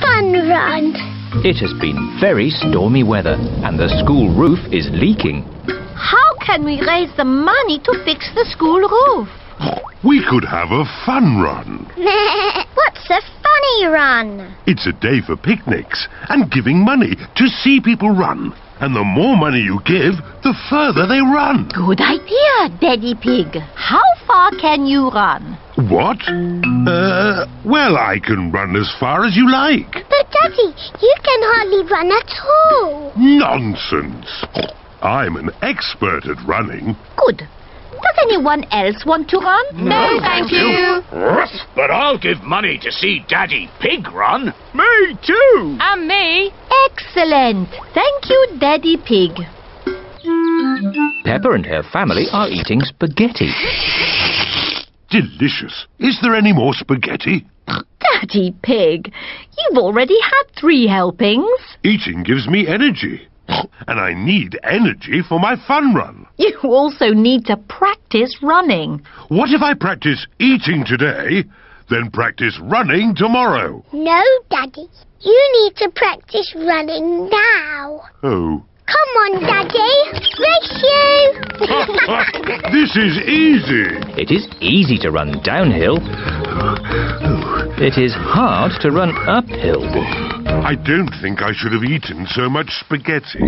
Fun run. It has been very stormy weather and the school roof is leaking. How can we raise the money to fix the school roof? We could have a fun run. What's a funny run? It's a day for picnics and giving money to see people run. And the more money you give, the further they run. Good idea, Daddy Pig. How far can you run? What? Well, I can run as far as you like. But, Daddy, you can hardly run at all. Nonsense. I'm an expert at running. Good. Does anyone else want to run? No, thank you. But I'll give money to see Daddy Pig run. Me too. And me. Excellent. Thank you, Daddy Pig. Peppa and her family are eating spaghetti. Delicious. Is there any more spaghetti? Daddy Pig, you've already had 3 helpings. Eating gives me energy. And I need energy for my fun run. You also need to practice running. What if I practice eating today, then practice running tomorrow? No, Daddy. You need to practice running now. Oh. Come on, Daddy. Race you. This is easy. It is easy to run downhill. It is hard to run uphill. I don't think I should have eaten so much spaghetti.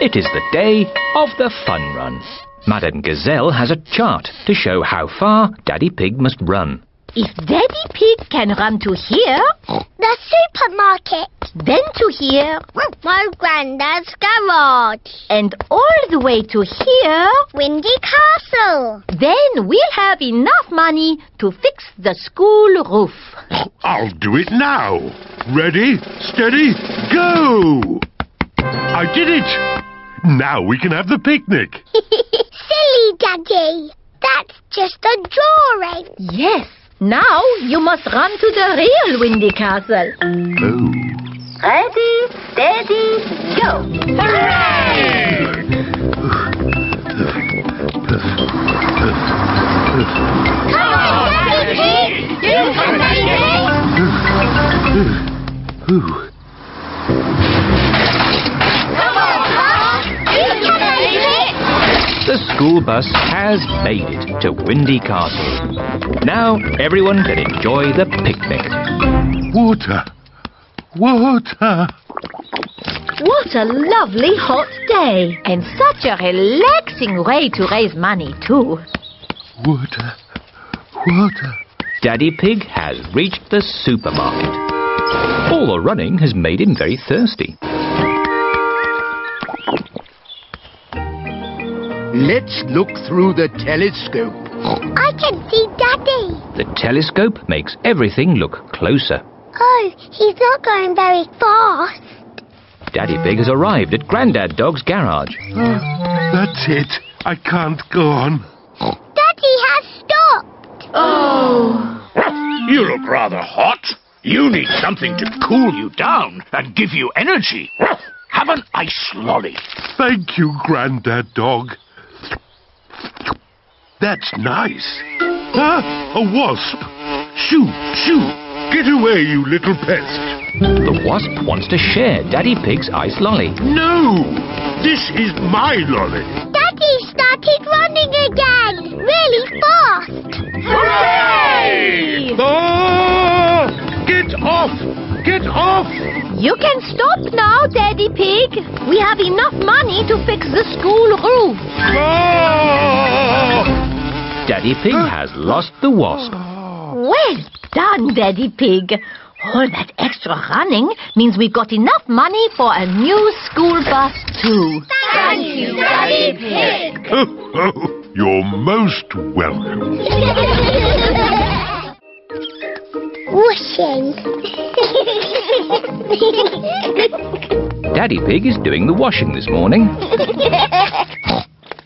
It is the day of the fun run. Madame Gazelle has a chart to show how far Daddy Pig must run. If Daddy Pig can run to here... the supermarket. Then to here... my granddad's garage. And all the way to here... Windy Castle. Then we'll have enough money to fix the school roof. I'll do it now. Ready, steady, go! I did it! Now we can have the picnic. Silly, Daddy. That's just a drawing. Yes. Now you must run to the real Windy Castle. Oh. Ready, steady, go! Hooray! Come on, Daddy Pig! You can make it! Come on, Pop! You can make it! The school bus has made it to Windy Castle. Now everyone can enjoy the picnic. Water! Water! What a lovely hot day! And such a relaxing way to raise money too. Water! Water! Daddy Pig has reached the supermarket. All the running has made him very thirsty. Let's look through the telescope. I can see Daddy. The telescope makes everything look closer. Oh, he's not going very fast. Daddy Pig has arrived at Grandad Dog's garage. That's it. I can't go on. Daddy has stopped. Oh. You look rather hot. You need something to cool you down and give you energy. Have an ice lolly. Thank you, Grandad Dog. That's nice. Ah, a wasp! Shoo, shoo! Get away, you little pest! The wasp wants to share Daddy Pig's ice lolly. No! This is my lolly! Daddy started running again! Really fast! Hooray! Ah, get off! Get off! You can stop now, Daddy Pig. We have enough money to fix the school roof. Ah! Daddy Pig has lost the wasp. Well done, Daddy Pig. All that extra running means we've got enough money for a new school bus too. Thank you, Daddy Pig. You're most welcome. Washing. Daddy Pig is doing the washing this morning.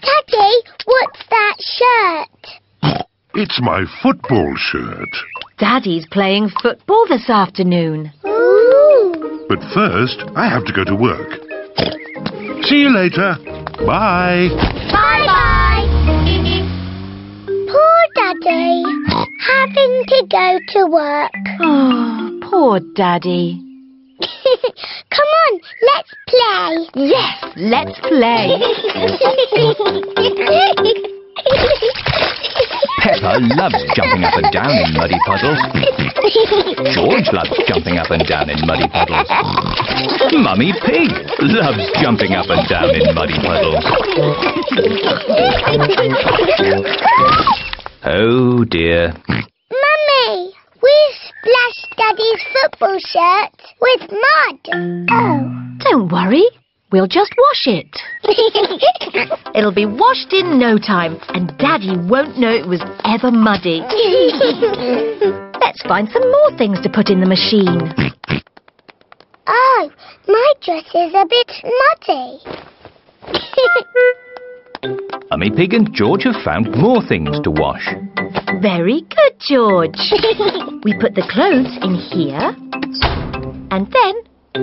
Daddy, what's that shirt? It's my football shirt. Daddy's playing football this afternoon. Ooh. But first, I have to go to work. See you later. Bye. Bye-bye. Poor Daddy, having to go to work. Oh, poor Daddy. Come on, let's play. Yes, let's play. Peppa loves jumping up and down in muddy puddles. George loves jumping up and down in muddy puddles. Mummy Pig loves jumping up and down in muddy puddles. Oh dear. Mummy, we splashed Daddy's football shirt with mud. Oh. Don't worry. We'll just wash it. It'll be washed in no time, and Daddy won't know it was ever muddy. Let's find some more things to put in the machine. Oh, my dress is a bit muddy. Mummy Pig and George have found more things to wash. Very good, George. We put the clothes in here, and then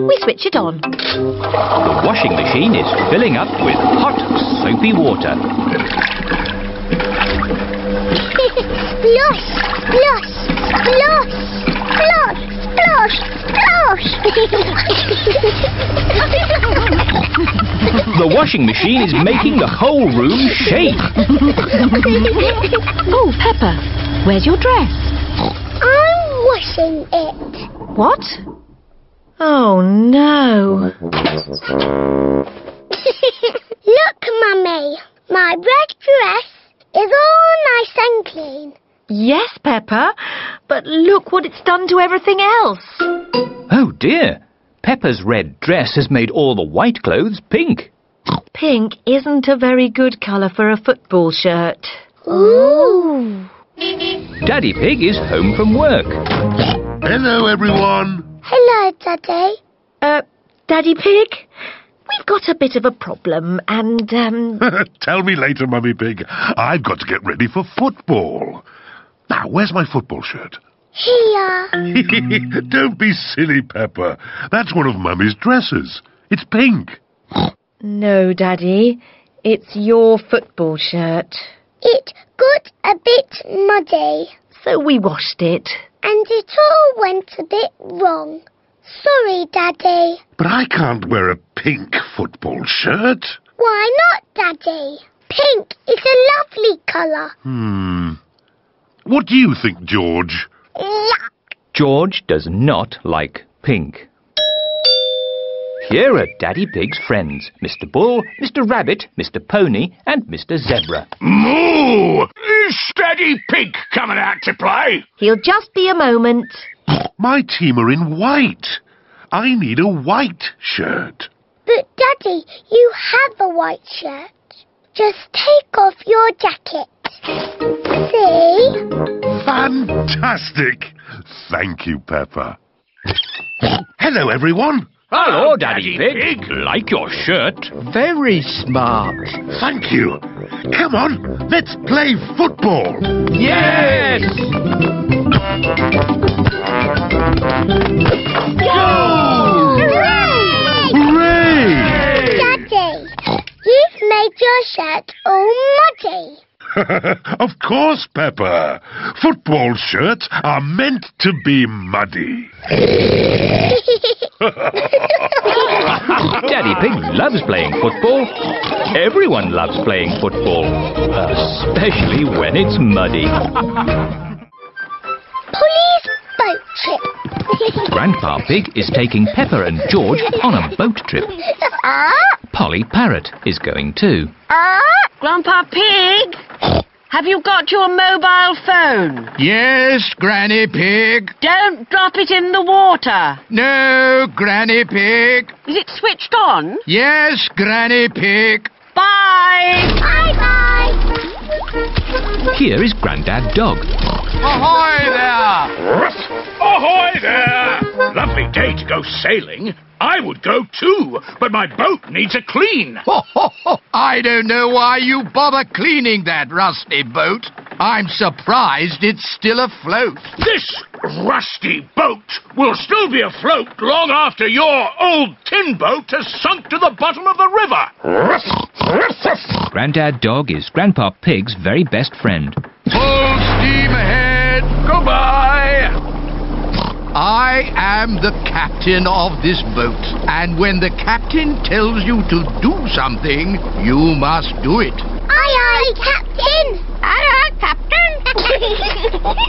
we switch it on. The washing machine is filling up with hot, soapy water. Splosh, splosh, splosh, splosh, splosh, splosh. The washing machine is making the whole room shake. Oh, Peppa, where's your dress? I'm washing it. What? Oh, no. Look, Mummy. My red dress is all nice and clean. Yes, Peppa, but look what it's done to everything else. Oh, dear. Peppa's red dress has made all the white clothes pink. Pink isn't a very good colour for a football shirt. Ooh. Daddy Pig is home from work. Hello, everyone. Hello, Daddy. Daddy Pig, we've got a bit of a problem and, Tell me later, Mummy Pig. I've got to get ready for football. Now, where's my football shirt? Here. Don't be silly, Peppa. That's one of Mummy's dresses. It's pink. No, Daddy. It's your football shirt. It got a bit muddy. So we washed it. And it all went a bit wrong. Sorry, Daddy. But I can't wear a pink football shirt. Why not, Daddy? Pink is a lovely colour. What do you think, George? Yuck. George does not like pink. Here are Daddy Pig's friends, Mr. Bull, Mr. Rabbit, Mr. Pony and Mr. Zebra. Moo! Is Daddy Pig coming out to play? He'll just be a moment. My team are in white. I need a white shirt. But, Daddy, you have a white shirt. Just take off your jacket. See? Fantastic! Thank you, Peppa. Hello, everyone. Hello, Daddy Pig. Like your shirt. Very smart. Thank you. Come on, let's play football. Yes! Goal! Hooray! Hooray! Daddy, you've made your shirt all muddy. Of course, Peppa. Football shirts are meant to be muddy. Daddy Pig loves playing football. Everyone loves playing football, especially when it's muddy. Polly's boat trip. Grandpa Pig is taking Peppa and George on a boat trip. Polly Parrot is going too. Grandpa Pig, have you got your mobile phone? Yes, Granny Pig. Don't drop it in the water. No, Granny Pig. Is it switched on? Yes, Granny Pig. Bye. Bye-bye. Here is Grandad Dog. Ahoy there. Ruff. Ahoy there. Lovely day to go sailing. I would go too, but my boat needs a clean. Ho, ho, ho. I don't know why you bother cleaning that rusty boat. I'm surprised it's still afloat. This rusty boat will still be afloat long after your old tin boat has sunk to the bottom of the river. Grandad Dog is Grandpa Pig's very best friend. Full steam ahead. Goodbye. I am the captain of this boat, and when the captain tells you to do something, you must do it. Aye, aye, Captain! Aye, aye, Captain!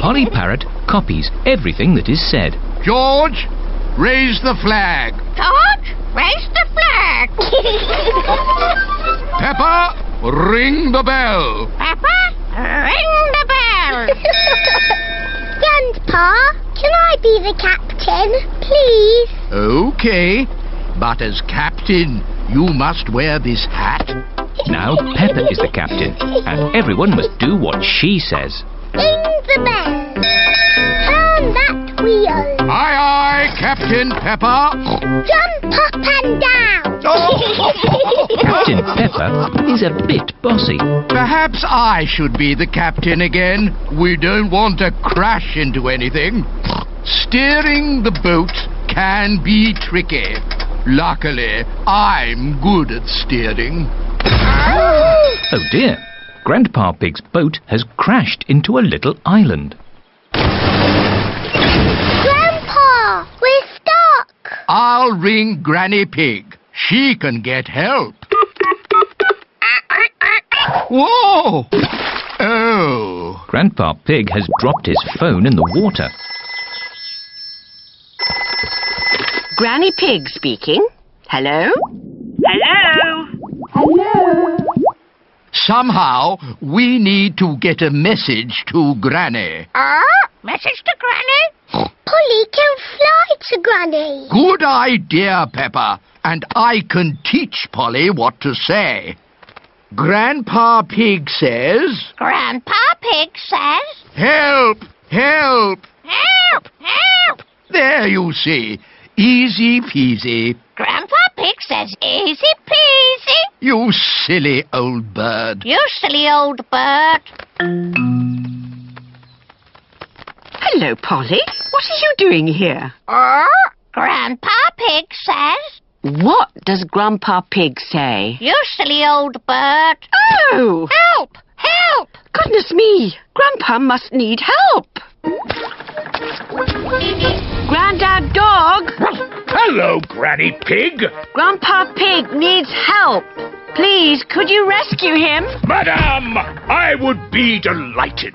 Polly Parrot copies everything that is said. George, raise the flag. George, raise the flag. Peppa, ring the bell. Peppa, ring the bell. Grandpa, can I be the captain, please? Okay, but as captain, you must wear this hat. Now Peppa is the captain, and everyone must do what she says. Ring the bell. Turn that wheel. Aye, aye, Captain Peppa. Jump up and down. Captain Peppa is a bit bossy. Perhaps I should be the captain again. We don't want to crash into anything. Steering the boat can be tricky. Luckily, I'm good at steering. Oh dear, Grandpa Pig's boat has crashed into a little island. Grandpa, we're stuck. I'll ring Granny Pig. She can get help. Whoa! Oh! Grandpa Pig has dropped his phone in the water. Granny Pig speaking. Hello? Hello? Hello? Somehow, we need to get a message to Granny. Message to Granny? Polly can fly to Granny. Good idea, Peppa. And I can teach Polly what to say. Grandpa Pig says... Grandpa Pig says... Help! Help! Help! Help! There you see. Easy peasy. Grandpa Pig says easy peasy. You silly old bird. You silly old bird. Hello, Polly. What are you doing here? Grandpa Pig says... What does Grandpa Pig say? You silly old bird. Oh! Help! Help! Goodness me! Grandpa must need help. Grandad Dog! Hello, Granny Pig! Grandpa Pig needs help. Please, could you rescue him? Madam, I would be delighted.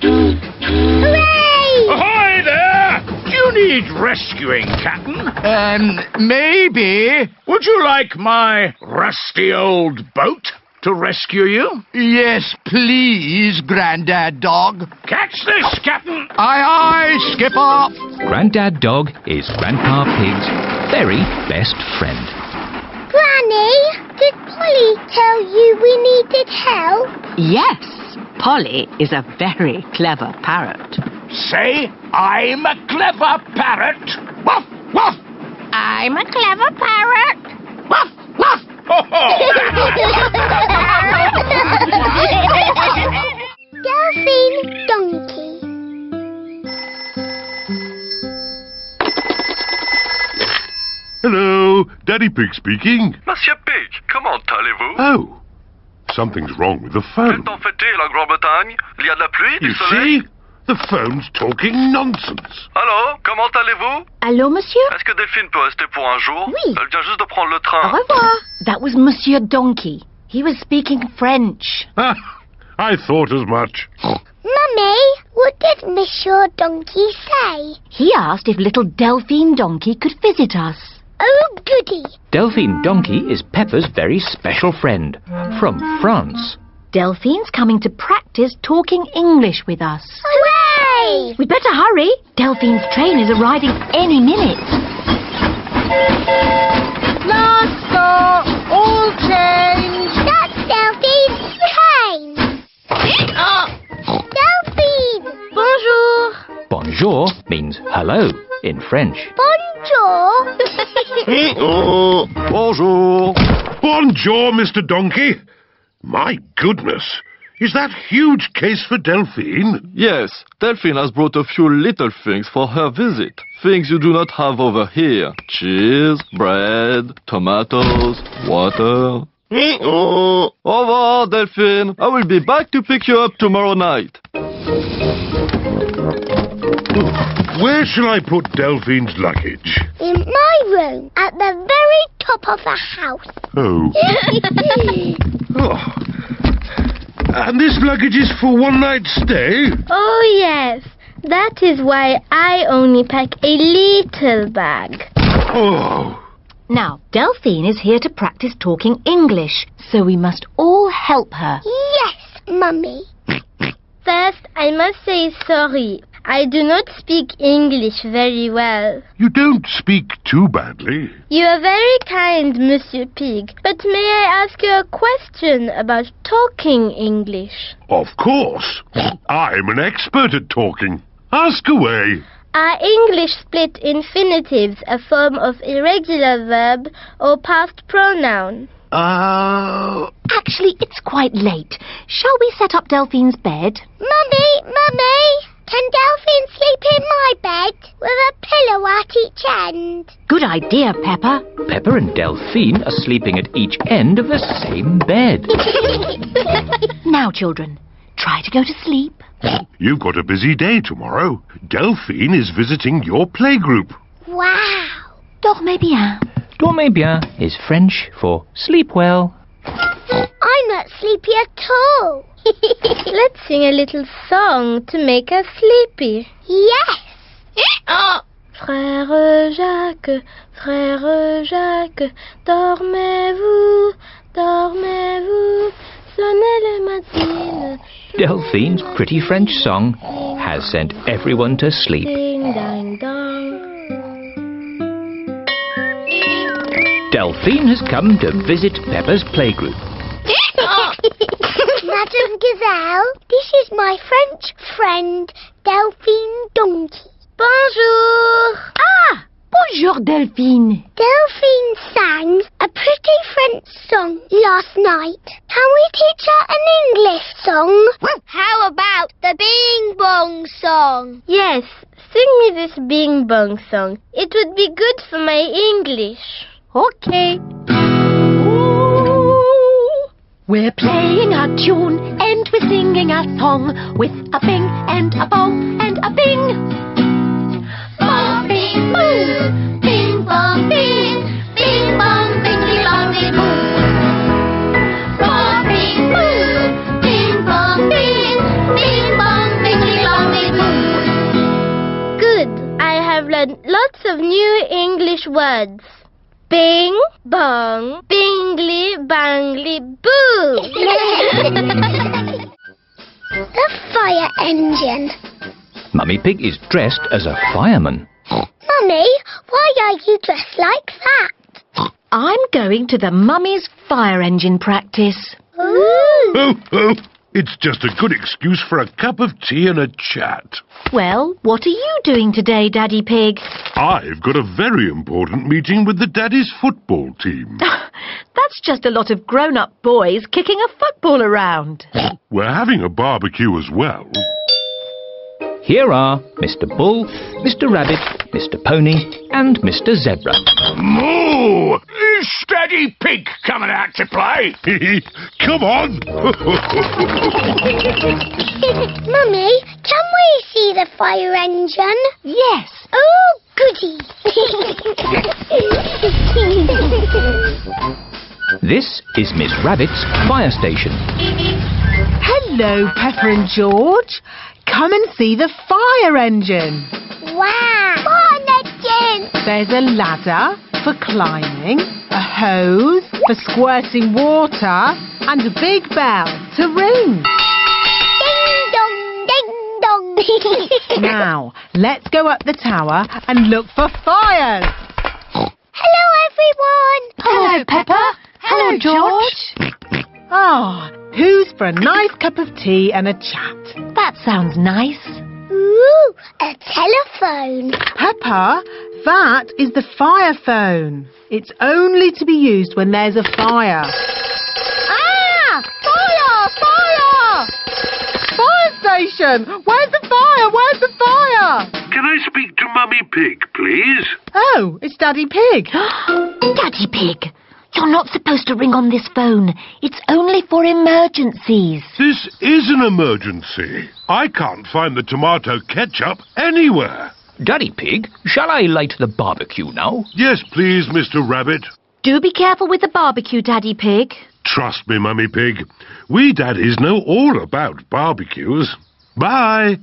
Hooray! Ahoy there! You need rescuing, Captain. Maybe. Would you like my rusty old boat to rescue you? Yes, please, Grandad Dog. Catch this, Captain! Aye, aye, Skipper! Grandad Dog is Grandpa Pig's very best friend. Granny, did Polly tell you we needed help? Yes, Polly is a very clever parrot. Say, I'm a clever parrot. Woof, woof! I'm a clever parrot. Woof! Delphine Donkey. Hello, Daddy Pig speaking. Monsieur Pig, comment allez-vous? Oh, something's wrong with the phone. You see? The phone's talking nonsense. Allô, comment allez-vous? Allô, monsieur? Est-ce que Delphine peut rester pour un jour? Oui. Elle vient juste de prendre le train. Au revoir. That was Monsieur Donkey. He was speaking French. I thought as much. Mummy, what did Monsieur Donkey say? He asked if little Delphine Donkey could visit us. Oh, goody. Delphine Donkey is Peppa's very special friend from France. Delphine's coming to practice talking English with us. Hooray! We'd better hurry. Delphine's train is arriving any minute. Last stop, all trains. That's Delphine's train. Delphine! Bonjour. Bonjour means hello in French. Bonjour. Bonjour. Bonjour, Mr. Donkey. My goodness! Is that huge case for Delphine? Yes, Delphine has brought a few little things for her visit. Things you do not have over here. Cheese, bread, tomatoes, water. Oh, au revoir, Delphine. I will be back to pick you up tomorrow night. Where shall I put Delphine's luggage? In my room, at the very top of the house. Oh. Oh. And this luggage is for one night's stay? Oh, yes. That is why I only pack a little bag. Oh. Now, Delphine is here to practice talking English, so we must all help her. Yes, Mummy. First, I must say sorry. I do not speak English very well. You don't speak too badly. You are very kind, Monsieur Pig. But may I ask you a question about talking English? Of course. I'm an expert at talking. Ask away. Are English split infinitives a form of irregular verb or past pronoun? Actually, it's quite late. Shall we set up Delphine's bed? Mummy! Can Delphine sleep in my bed with a pillow at each end? Good idea, Peppa. Peppa and Delphine are sleeping at each end of the same bed. Now, children, try to go to sleep. You've got a busy day tomorrow. Delphine is visiting your playgroup. Wow. Dormez bien. Dormez bien is French for sleep well. I'm not sleepy at all. Let's sing a little song to make us sleepy. Yes! Oh. Frère Jacques, dormez-vous, sonnez le matin. Delphine's pretty French song has sent everyone to sleep. Ding, dang, dong. Delphine has come to visit Peppa's playgroup. Madame Gazelle, this is my French friend, Delphine Donkey. Bonjour! Ah! Bonjour, Delphine. Delphine sang a pretty French song last night. Can we teach her an English song? How about the Bing Bong song? Yes, sing me this Bing Bong song. It would be good for my English. Okay. Ooh. We're playing a tune and we're singing a song with a bing and a bong and a bing. Bong, bing, boo. Bing, bong, bing. Bing, bong, bingy, bong, bing, boo. Bong, bing, boo. Bing, bong, bing. Bing, bong, bingy, bong, bing, boo. Good. I have learned lots of new English words. Bing, bong, bingly, bangly, boo! The fire engine. Mummy Pig is dressed as a fireman. Mummy, why are you dressed like that? I'm going to the Mummy's fire engine practice. Ooh. Oh, it's just a good excuse for a cup of tea and a chat. Well, what are you doing today, Daddy Pig? I've got a very important meeting with the Daddy's football team. That's just a lot of grown-up boys kicking a football around. We're having a barbecue as well. Here are Mr. Bull, Mr. Rabbit, Mr. Pony and Mr. Zebra. Moo! Is Daddy Pig coming out to play? Come on! Mummy, can we see the fire engine? Yes. Oh, goody! This is Miss Rabbit's fire station. Hello, Peppa and George. Come and see the fire engine. Wow! Fire engine! There's a ladder for climbing, a hose for squirting water, and a big bell to ring. Ding dong, ding dong. Now, let's go up the tower and look for fires. Hello, everyone. Hello, Peppa. Hello, George. Ah, oh, who's for a nice cup of tea and a chat? That sounds nice. Ooh, a telephone. Peppa, that is the fire phone. It's only to be used when there's a fire. Ah! Fire! Fire! Fire station! Where's the fire? Where's the fire? Can I speak to Mummy Pig, please? Oh, it's Daddy Pig. Daddy Pig. You're not supposed to ring on this phone. It's only for emergencies. This is an emergency. I can't find the tomato ketchup anywhere. Daddy Pig, shall I light the barbecue now? Yes, please, Mr. Rabbit. Do be careful with the barbecue, Daddy Pig. Trust me, Mummy Pig. We daddies know all about barbecues. Bye.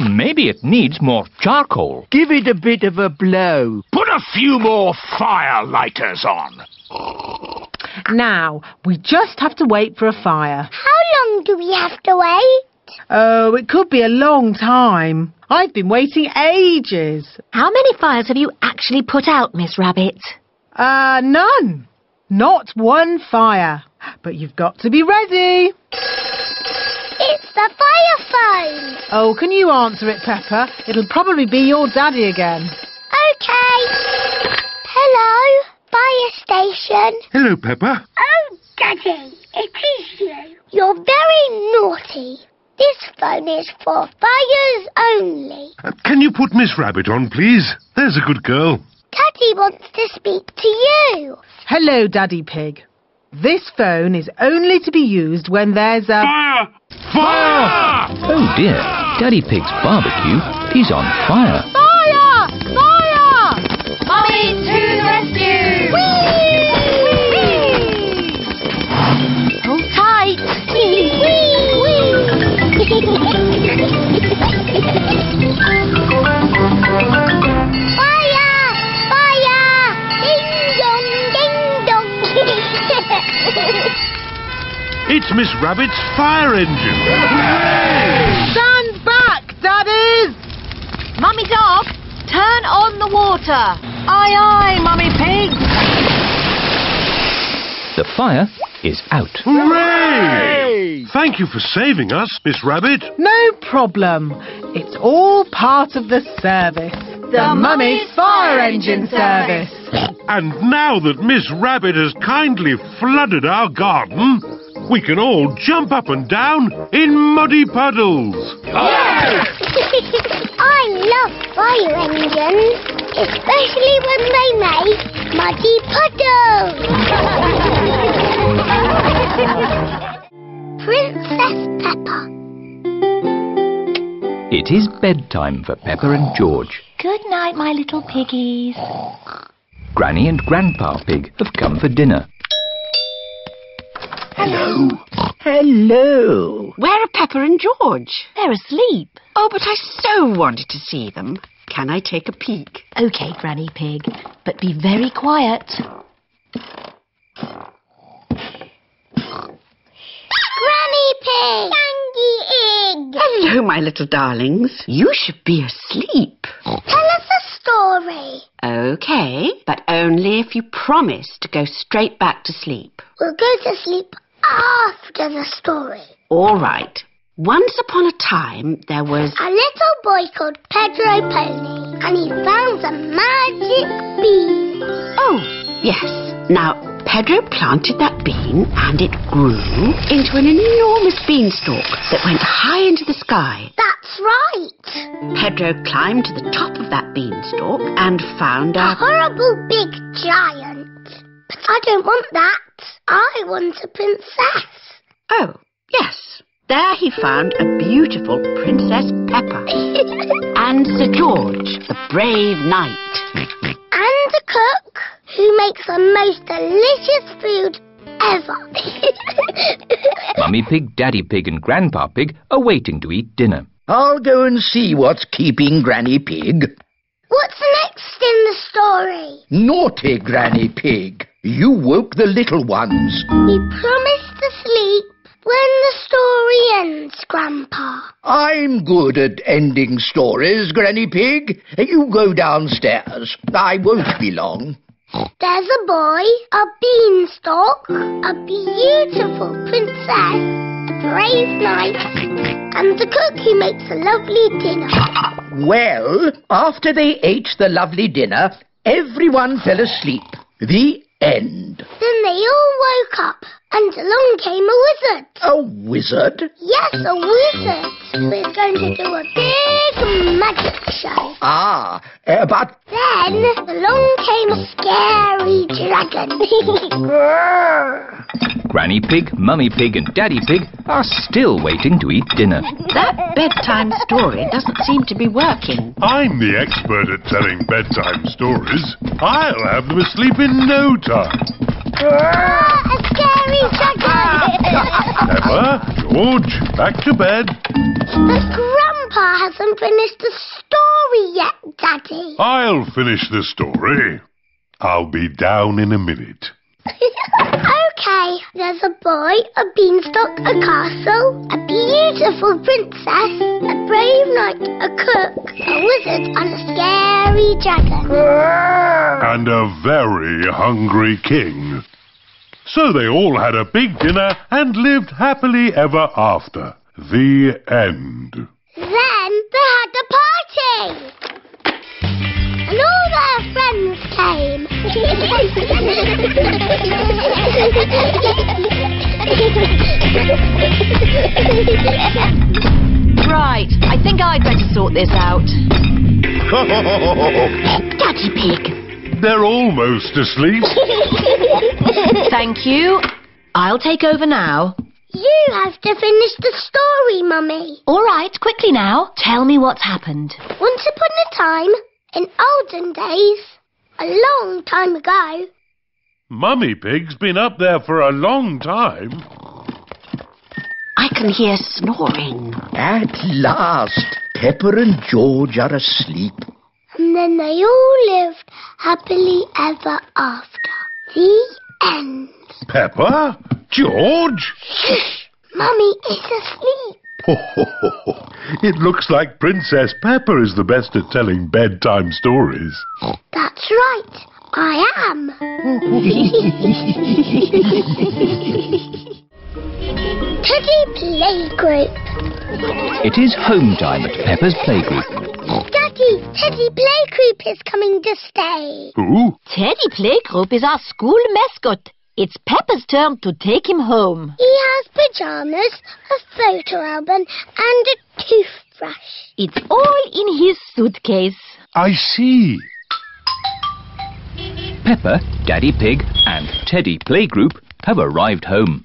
Maybe it needs more charcoal. Give it a bit of a blow. Put a few more fire lighters on. Now, we just have to wait for a fire. How long do we have to wait? Oh, it could be a long time. I've been waiting ages. How many fires have you actually put out, Miss Rabbit? None. Not one fire. But you've got to be ready. It's the fire phone. Oh, can you answer it, Peppa? It'll probably be your daddy again. OK. Hello, fire station. Hello, Peppa. Oh, Daddy, it is you. You're very naughty. This phone is for fires only. Can you put Miss Rabbit on, please? There's a good girl. Daddy wants to speak to you. Hello, Daddy Pig. This phone is only to be used when there's a... Fire! Fire! Oh dear, Daddy Pig's barbecue, he's on fire. Fire! Fire! Mummy to the rescue! Whee! Whee! Hold tight! Whee! Whee! Whee! It's Miss Rabbit's fire engine. Hooray! Stand back, daddies! Mummy Dog, turn on the water. Aye, aye, Mummy Pig. The fire is out. Hooray! Thank you for saving us, Miss Rabbit. No problem. It's all part of the service. The Mummy's Fire Engine Service. And now that Miss Rabbit has kindly flooded our garden, we can all jump up and down in muddy puddles. Yes! I love fire engines, especially when they make muddy puddles. Princess Peppa. It is bedtime for Peppa and George. Good night, my little piggies. Granny and Grandpa Pig have come for dinner. Hello. Hello. Where are Peppa and George? They're asleep. Oh, but I so wanted to see them. Can I take a peek? OK, Granny Pig, but be very quiet. Granny Pig! Sandy Egg! Hello, my little darlings. You should be asleep. Tell us a story. OK, but only if you promise to go straight back to sleep. We'll go to sleep after the story. All right. Once upon a time, there was... a little boy called Pedro Pony, and he found some magic beans. Oh, yes. Now... Pedro planted that bean and it grew into an enormous beanstalk that went high into the sky. That's right. Pedro climbed to the top of that beanstalk and found a... horrible big giant. But I don't want that. I want a princess. Oh, yes. There he found a beautiful Princess Peppa. And Sir George, the brave knight. And a cook who makes the most delicious food ever. Mummy Pig, Daddy Pig and Grandpa Pig are waiting to eat dinner. I'll go and see what's keeping Granny Pig. What's next in the story? Naughty Granny Pig. You woke the little ones. You promised to sleep when the story ends, Grandpa. I'm good at ending stories, Granny Pig. You go downstairs. I won't be long. There's a boy, a beanstalk, a beautiful princess, a brave knight, and the cook who makes a lovely dinner. Well, after they ate the lovely dinner, everyone fell asleep. The end. Then they all woke up, and along came a wizard. A wizard? Yes, a wizard who is going to do a big magic show. But... Then along came a scary dragon. Granny Pig, Mummy Pig and Daddy Pig are still waiting to eat dinner. That bedtime story doesn't seem to be working. I'm the expert at telling bedtime stories. I'll have them asleep in no time. A scary dragon! Peppa, George, back to bed. But Grandpa hasn't finished the story yet, Daddy. I'll finish the story. I'll be down in a minute. Okay, there's a boy, a beanstalk, a castle, a beautiful princess, a brave knight, a cook, a wizard and a scary dragon. And a very hungry king. So they all had a big dinner and lived happily ever after. The end. Then they had a party! And all their friends came. Right, I think I'd better sort this out. Daddy Pig. They're almost asleep. Thank you. I'll take over now. You have to finish the story, Mummy. All right, quickly now. Tell me what's happened. Once upon a time... in olden days, a long time ago. Mummy Pig's been up there for a long time. I can hear snoring. At last, Peppa and George are asleep. And then they all lived happily ever after. The end. Peppa? George? Shh! Mummy is asleep. It looks like Princess Peppa is the best at telling bedtime stories. That's right, I am. Teddy Playgroup. It is home time at Peppa's Playgroup. Daddy, Teddy Playgroup is coming to stay. Who? Teddy Playgroup is our school mascot. It's Peppa's turn to take him home. He has pyjamas, a photo album and a toothbrush. It's all in his suitcase. I see. Peppa, Daddy Pig and Teddy Playgroup have arrived home.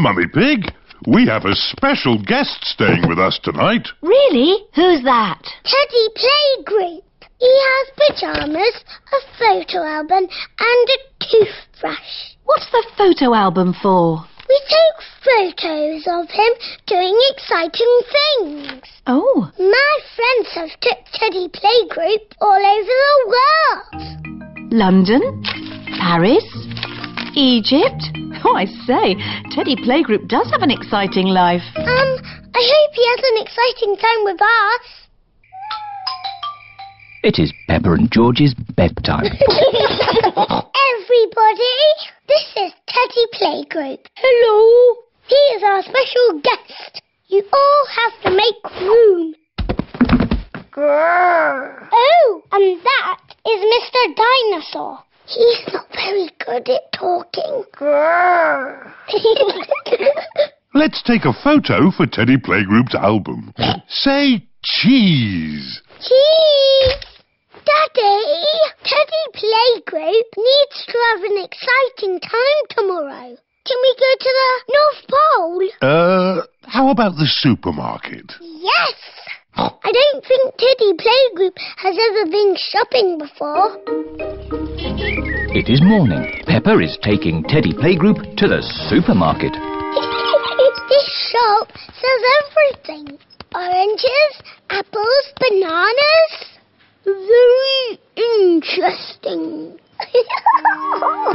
Mummy Pig, we have a special guest staying with us tonight. Really? Who's that? Teddy Playgroup. He has pyjamas, a photo album and a toothbrush. What's the photo album for? We took photos of him doing exciting things. Oh. My friends have took Teddy Playgroup all over the world. London, Paris, Egypt. Oh, I say, Teddy Playgroup does have an exciting life. I hope he has an exciting time with us. It is Peppa and George's bedtime. Everybody, this is Teddy Playgroup. Hello. He is our special guest. You all have to make room. Grrr. Oh, and that is Mr. Dinosaur. He's not very good at talking. Grrr. Let's take a photo for Teddy Playgroup's album. Say cheese. Cheese! Daddy, Teddy Playgroup needs to have an exciting time tomorrow. Can we go to the North Pole? How about the supermarket? Yes! I don't think Teddy Playgroup has ever been shopping before. It is morning. Peppa is taking Teddy Playgroup to the supermarket. This shop sells everything. Oranges, apples, bananas. Very interesting.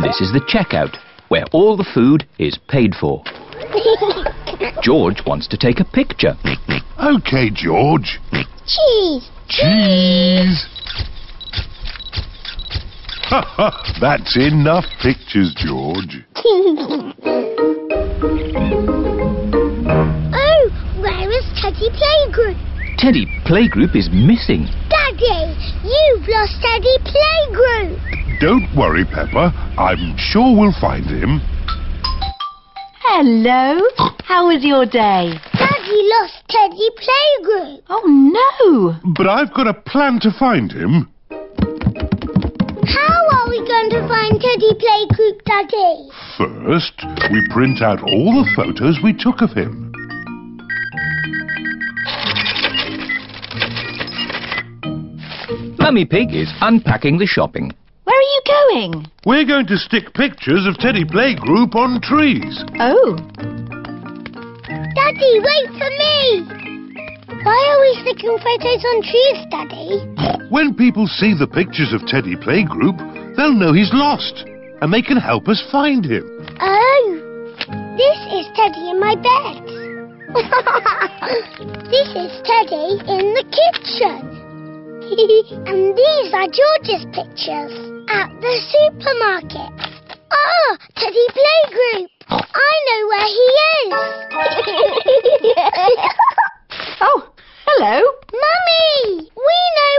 This is the checkout, where all the food is paid for. George wants to take a picture. Okay, George. Cheese. Cheese. That's enough pictures, George. Teddy Playgroup. Teddy Playgroup is missing. Daddy, you've lost Teddy Playgroup. Don't worry, Peppa. I'm sure we'll find him. Hello. How was your day? Daddy lost Teddy Playgroup. Oh, no. But I've got a plan to find him. How are we going to find Teddy Playgroup, Daddy? First, we print out all the photos we took of him. Mummy Pig is unpacking the shopping. Where are you going? We're going to stick pictures of Teddy Playgroup on trees. Oh. Daddy, wait for me! Why are we sticking photos on trees, Daddy? When people see the pictures of Teddy Playgroup, they'll know he's lost, and they can help us find him. Oh, this is Teddy in my bed. This is Teddy in the kitchen. And these are George's pictures at the supermarket. Ah, Teddy Playgroup. I know where he is. Oh, hello. Mummy, we know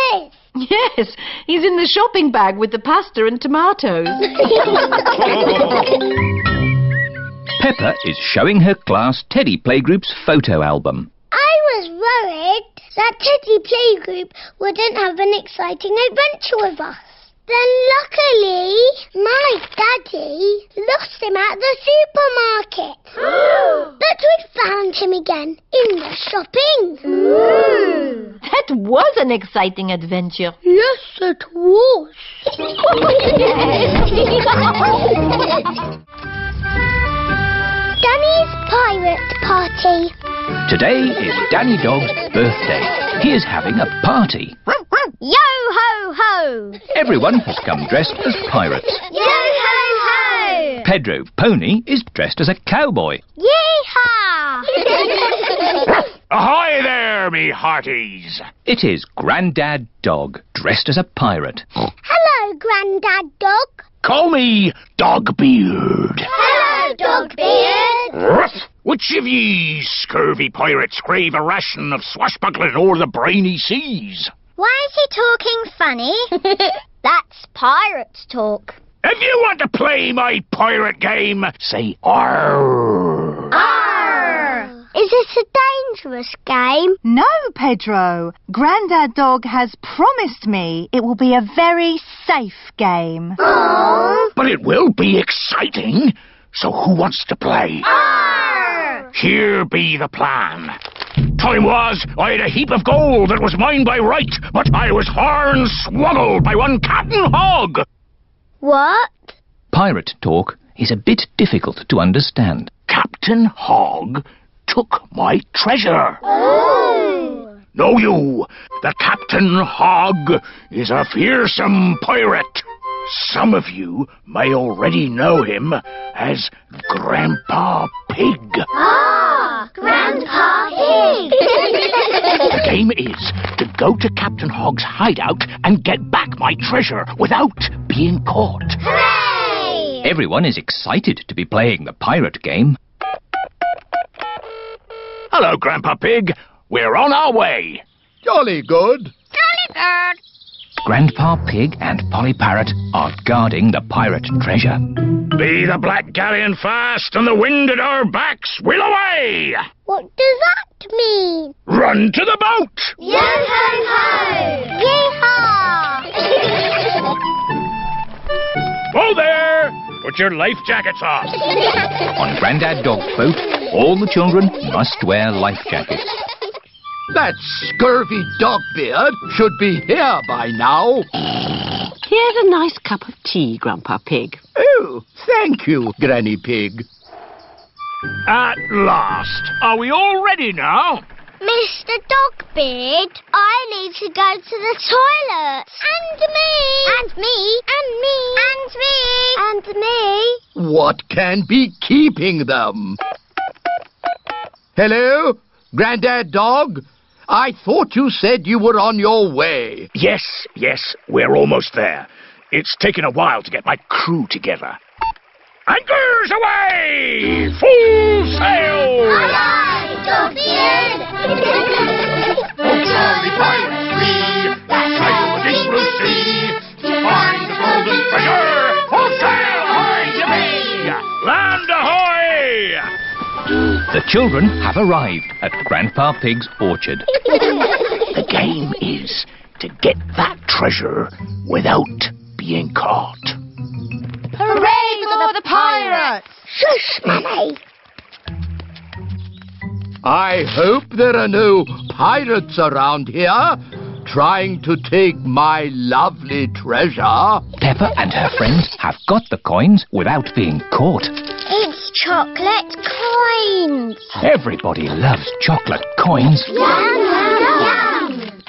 where Teddy Playgroup is. Yes, he's in the shopping bag with the pasta and tomatoes. Peppa is showing her class Teddy Playgroup's photo album. I was worried that Teddy Playgroup wouldn't have an exciting adventure with us. Then luckily, my daddy lost him at the supermarket. But we found him again in the shopping. Ooh. That was an exciting adventure. Yes, it was. Danny's Pirate Party. Today is Danny Dog's birthday. He is having a party. Yo-ho-ho! Everyone has come dressed as pirates. Yo-ho-ho! Pedro Pony is dressed as a cowboy. Yee-haw! Ahoy there, me hearties! It is Grandad Dog, dressed as a pirate. Hello, Grandad Dog. Call me Dogbeard. Hello, Dogbeard. Which of ye scurvy pirates crave a ration of swashbuckling o'er the briny seas? Why is he talking funny? That's pirates talk. If you want to play my pirate game, say arr. Arr! Is this a dangerous game? No, Pedro. Grandad Dog has promised me it will be a very safe game. Aww. But it will be exciting. So who wants to play? Arr! Here be the plan. Time was, I had a heap of gold that was mine by right, but I was horn-swoggled by one Captain Hog. What? Pirate talk is a bit difficult to understand. Captain Hog took my treasure. Oh. Know you, the Captain Hog is a fearsome pirate. Some of you may already know him as Grandpa Pig. Ah, Grandpa Pig! The game is to go to Captain Hog's hideout and get back my treasure without being caught. Hooray! Everyone is excited to be playing the pirate game. Hello, Grandpa Pig. We're on our way. Jolly good. Jolly good. Grandpa Pig and Polly Parrot are guarding the pirate treasure. Be the black galleon fast and the wind at our backs. Wheel away! What does that mean? Run to the boat! Yo-ho-ho! Yee-haw! Ho there! Put your life jackets on. On Grandad Dog's boat, all the children must wear life jackets. That scurvy Dogbeard should be here by now. Here's a nice cup of tea, Grandpa Pig. Oh, thank you, Granny Pig. At last. Are we all ready now? Mr. Dogbeard, I need to go to the toilet. And me. And me. And me. And me. And me. What can be keeping them? Hello? Grandad Dog? I thought you said you were on your way. Yes, we're almost there. It's taken a while to get my crew together. Anchors away! Full sail! Aye, aye, Dogbeard! Oh, jolly pirates we, that sail the deep blue sea, to find the golden treasure, full sail, ahoy to me! Land ahoy! The children have arrived at Grandpa Pig's orchard. The game is to get that treasure without being caught. Hooray for the pirates! Shush, Mummy! I hope there are no pirates around here trying to take my lovely treasure. Peppa and her friends have got the coins without being caught. It's chocolate coins. Everybody loves chocolate coins. Yum, yum, yum.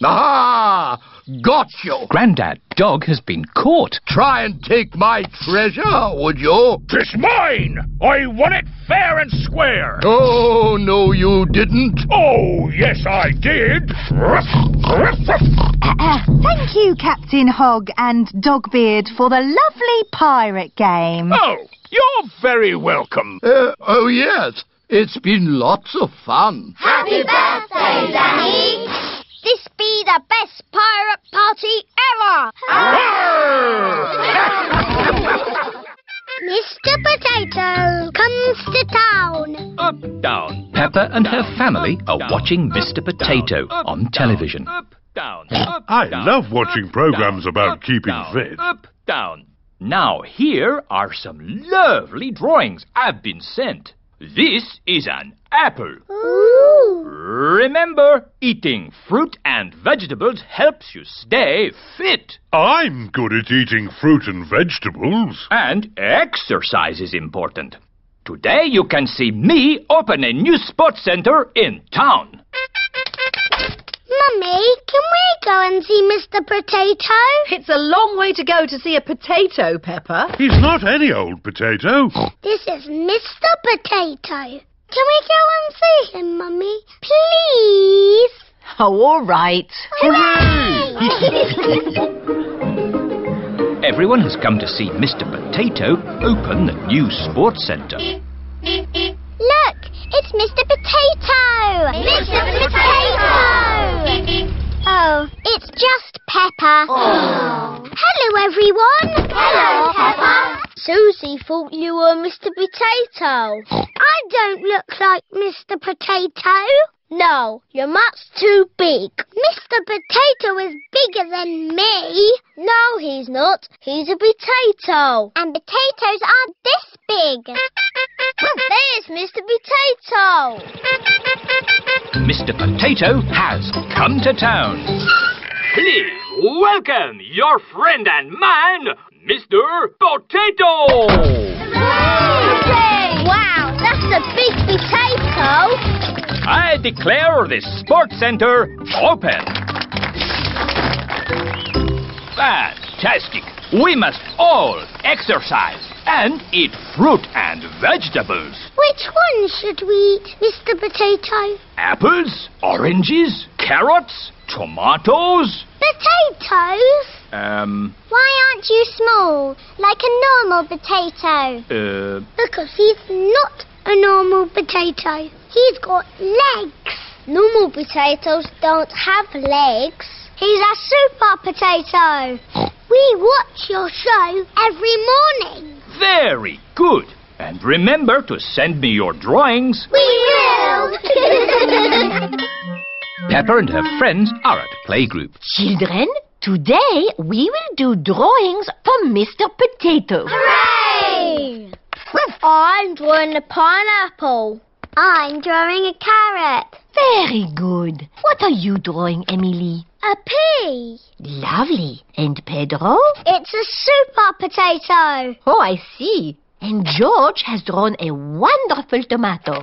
Aha! Got you. Grandad Dog has been caught. Try and take my treasure, would you? It's mine! I won it fair and square. Oh, no you didn't. Oh, yes I did. Thank you, Captain Hog and Dogbeard, for the lovely pirate game. Oh, you're very welcome. Oh, yes. It's been lots of fun. Happy birthday, Danny! This be the best pirate party ever! Mr. Potato Comes to Town. Up, down. Peppa and her family are watching Mr. Potato on television. I love watching programs about keeping fit. Up, down. Now here are some lovely drawings I've been sent. This is an apple. Ooh. Remember, eating fruit and vegetables helps you stay fit. I'm good at eating fruit and vegetables. And exercise is important. Today you can see me open a new sports center in town. Mummy, can we go and see Mr. Potato? It's a long way to go to see a potato, Peppa. He's not any old potato. This is Mr. Potato. Can we go and see him, Mummy? Please? Oh, all right. Hooray! Everyone has come to see Mr. Potato open the new sports centre. Look, it's Mr. Potato! Mr. Potato! Oh, it's just Peppa. Oh. Hello, everyone. Hello, Peppa. Susie thought you were Mr. Potato. I don't look like Mr. Potato. No, you're much too big. Mr. Potato is bigger than me. No, he's not. He's a potato. And potatoes are this big. There's Mr. Potato. Mr. Potato has come to town. Please welcome your friend and mine, Mr. Potato. Hooray! Wow, that's a big potato. I declare this sports center open. Fantastic! We must all exercise and eat fruit and vegetables. Which one should we eat, Mr. Potato? Apples, oranges, carrots, tomatoes. Potatoes? Why aren't you small, like a normal potato? Because he's not a normal potato. He's got legs. Normal potatoes don't have legs. He's a super potato. We watch your show every morning. Very good. And remember to send me your drawings. We will. Peppa and her friends are at playgroup. Children, today we will do drawings for Mr. Potato. Hooray! I'm drawing a pineapple. I'm drawing a carrot. Very good. What are you drawing, Emily? A pea. Lovely. And Pedro? It's a super potato. Oh, I see. And George has drawn a wonderful tomato.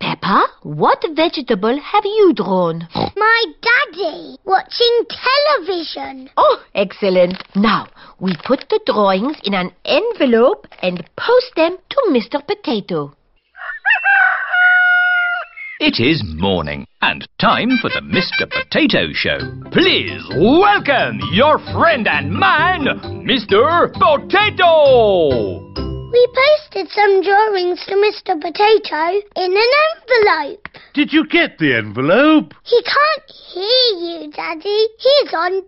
Peppa, what vegetable have you drawn? My daddy, watching television. Oh, excellent. Now, we put the drawings in an envelope and post them to Mr. Potato. It is morning and time for the Mr. Potato Show. Please welcome your friend and mine, Mr. Potato! We posted some drawings to Mr. Potato in an envelope. Did you get the envelope? He can't hear you, Daddy. He's on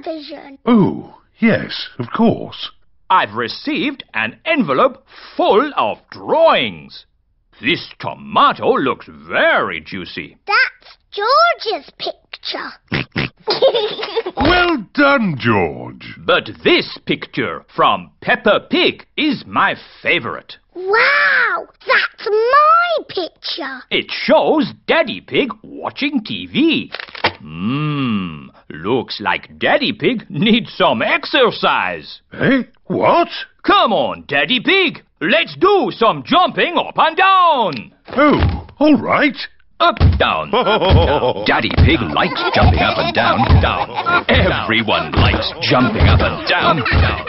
television. Oh, yes, of course. I've received an envelope full of drawings. This tomato looks very juicy. That's George's picture. Well done, George. But this picture from Peppa Pig is my favourite. Wow, that's my picture. It shows Daddy Pig watching TV. Looks like Daddy Pig needs some exercise. Eh? What? Come on, Daddy Pig. Let's do some jumping up and down. Oh, all right. Up, down, up, down. Daddy Pig likes jumping up and down, down. Everyone likes jumping up and down, down.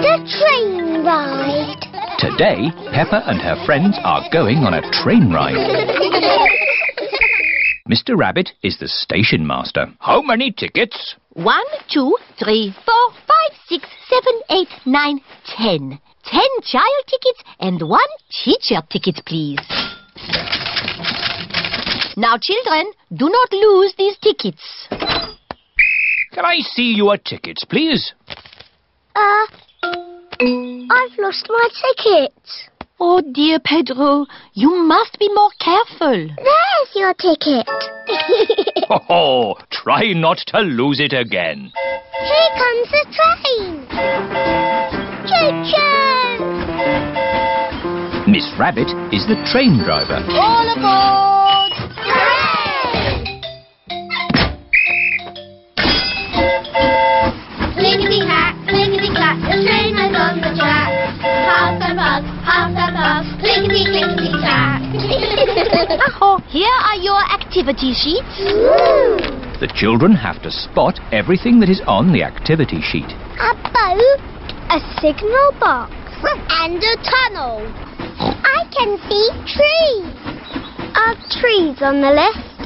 The train ride. Today, Peppa and her friends are going on a train ride. Mr. Rabbit is the station master. How many tickets? 1, 2, 3, 4, 5, 6, 7, 8, 9, 10. 10 child tickets and 1 teacher ticket, please. Now, children, do not lose these tickets. Can I see your tickets, please? I've lost my tickets. Oh, dear Pedro, you must be more careful. There's your ticket. Oh, try not to lose it again. Here comes the train. Choo-choo! Miss Rabbit is the train driver. All aboard! Oh, here are your activity sheets. Ooh. The children have to spot everything that is on the activity sheet. A boat, a signal box, and a tunnel. I can see trees. Are trees on the list?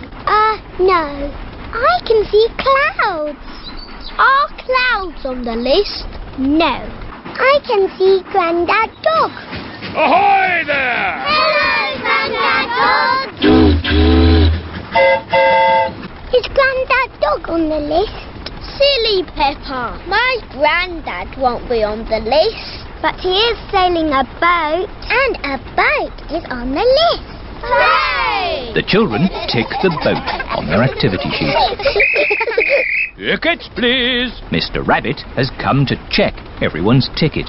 No. I can see clouds. Are clouds on the list? No. I can see Grandad Dog. Ahoy there! Hello, Grandad Dog! Is Grandad Dog on the list? Silly Peppa, my Grandad won't be on the list. But he is sailing a boat. And a boat is on the list. Hooray! The children tick the boat on their activity sheet. Tickets, please. Mr. Rabbit has come to check everyone's ticket.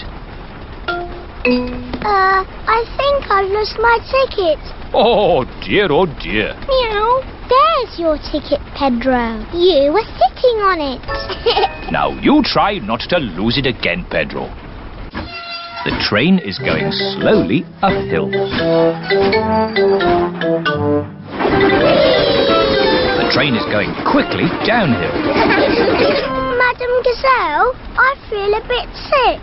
I think I've lost my ticket. Oh, dear, oh, dear. Meow. There's your ticket, Pedro. You were sitting on it. Now you try not to lose it again, Pedro. The train is going slowly uphill. The train is going quickly downhill. Madame Gazelle, I feel a bit sick.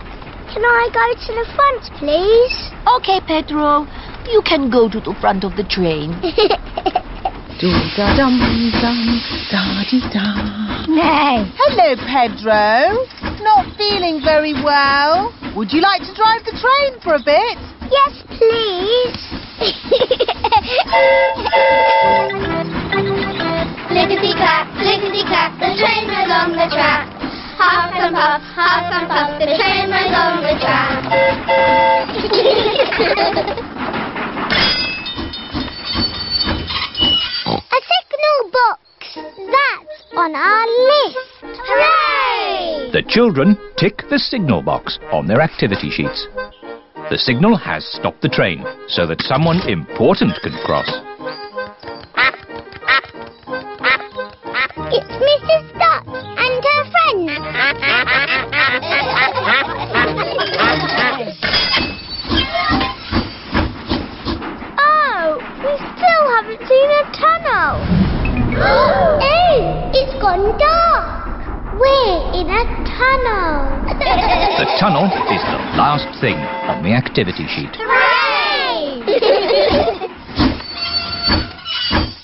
Can I go to the front, please? Okay, Pedro. You can go to the front of the train. Nay. Hello, Pedro. Not feeling very well. Would you like to drive the train for a bit? Yes, please. Clickety-clack, clickety-clack, the train runs on the track. Half and puff, the train runs on the track. A signal box. That's on our list. Hooray! The children tick the signal box on their activity sheets. The signal has stopped the train so that someone important can cross. It's Mrs. Duck and her friends. Oh, we still haven't seen a tunnel. Oh, it's gone dark. We're in a tunnel. The tunnel is the last thing on the activity sheet. Hooray!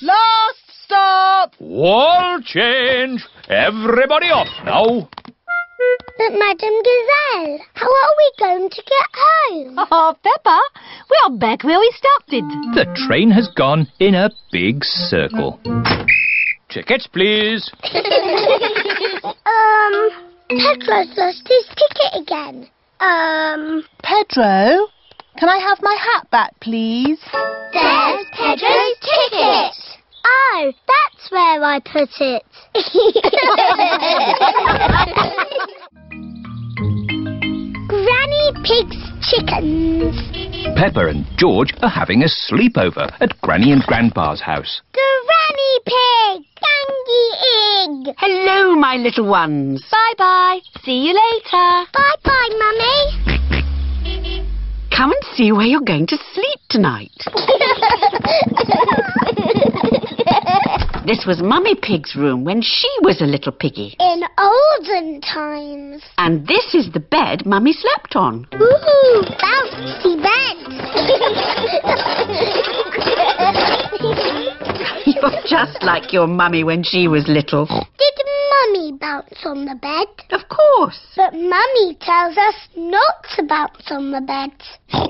Last stop. Wall change. Everybody off now. But Madame Gazelle, how are we going to get home? Oh, Peppa, we're back where we started. The train has gone in a big circle. Tickets, please. Pedro's lost his ticket again. Pedro, Can I have my hat back, please? There's Pedro's ticket. Oh, that's where I put it. Granny Pig's Chickens. Peppa and George are having a sleepover at Granny and Grandpa's house. Granny Pig! Gangy Ig! Hello, my little ones. Bye-bye. See you later. Bye-bye, Mummy. Come and see where you're going to sleep tonight. This was Mummy Pig's room when she was a little piggy. In olden times. And this is the bed Mummy slept on. Ooh, bouncy bed. You're just like your Mummy when she was little. Did Mummy bounce on the bed? Of course. But Mummy tells us not to bounce on the bed.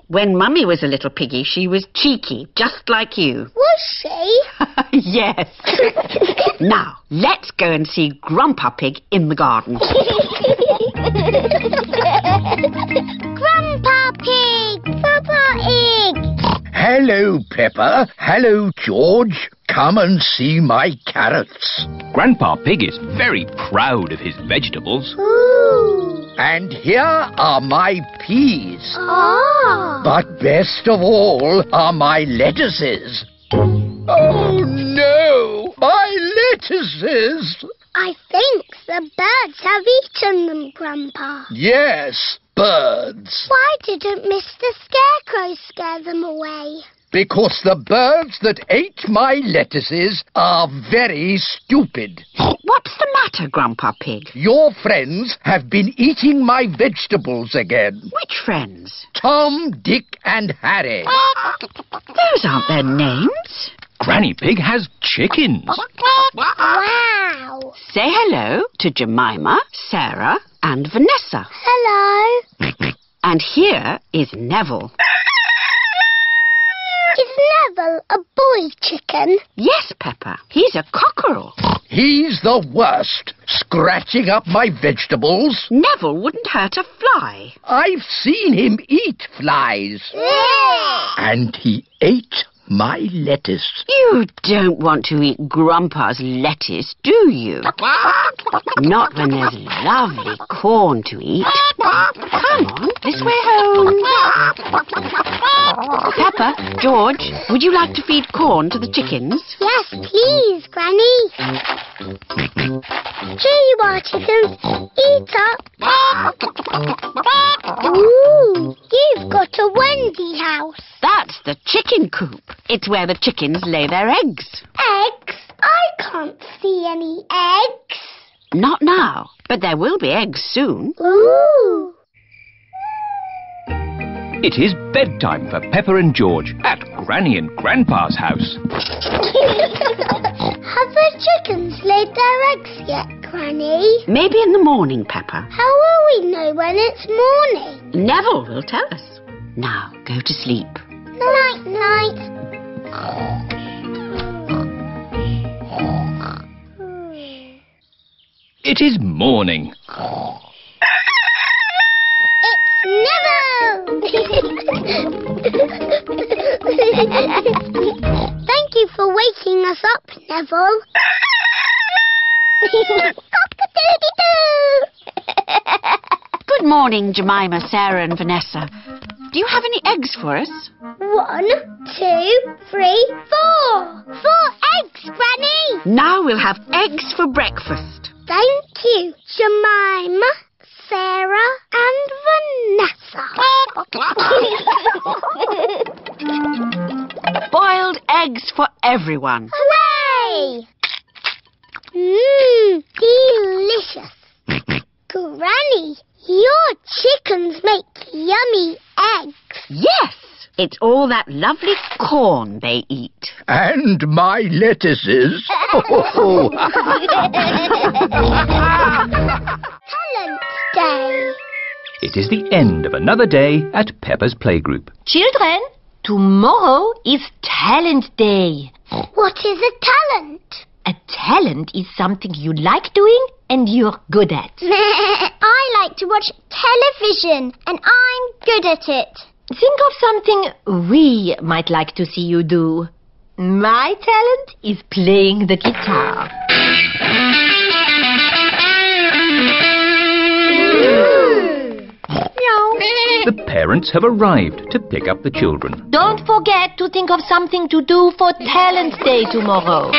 When Mummy was a little piggy, she was cheeky, just like you. Was she? Yes. Now, let's go and see Grandpa Pig in the garden. Grandpa Pig! Peppa Pig! Hello, Peppa. Hello, George. Come and see my carrots. Grandpa Pig is very proud of his vegetables. Ooh. And here are my peas. Ah. But best of all are my lettuces. Oh, no! My lettuces! I think the birds have eaten them, Grandpa. Yes, birds. Why didn't Mr. Scarecrow scare them away? Because the birds that ate my lettuces are very stupid. What's the matter, Grandpa Pig? Your friends have been eating my vegetables again. Which friends? Tom, Dick and Harry. Those aren't their names. Granny Pig has chickens. Wow! Say hello to Jemima, Sarah and Vanessa. Hello. And here is Neville. Is Neville a boy chicken? Yes, Peppa. He's a cockerel. He's the worst. Scratching up my vegetables. Neville wouldn't hurt a fly. I've seen him eat flies. Yeah. And he ate my lettuce. You don't want to eat Grandpa's lettuce, do you? Not when there's lovely corn to eat. Come on, this way home. Peppa, George, would you like to feed corn to the chickens? Yes, please, Granny. Here you are, chickens. Eat up. Ooh, you've got a Wendy house. That's the chicken coop. It's where the chickens lay their eggs. Eggs? I can't see any eggs. Not now, but there will be eggs soon. Ooh! It is bedtime for Peppa and George at Granny and Grandpa's house. Have the chickens laid their eggs yet, Granny? Maybe in the morning, Peppa. How will we know when it's morning? Neville will tell us. Now, go to sleep. Night, night. It is morning. It's Neville! Thank you for waking us up, Neville. Cock-a-doodle-doo! Good morning, Jemima, Sarah and Vanessa. Do you have any eggs for us? 1, 2, 3, 4. 4 eggs, Granny. Now we'll have eggs for breakfast. Thank you, Jemima, Sarah and Vanessa. Boiled eggs for everyone. Hooray! Mmm, delicious. Granny, your chickens make yummy eggs. Yes, it's all that lovely corn they eat. And my lettuces. Talent Day. It is the end of another day at Peppa's Playgroup. Children, tomorrow is Talent Day. What is a talent? A talent is something you like doing and you're good at. I like to watch television and I'm good at it. Think of something we might like to see you do. My talent is playing the guitar. The parents have arrived to pick up the children. Don't forget to think of something to do for Talent Day tomorrow.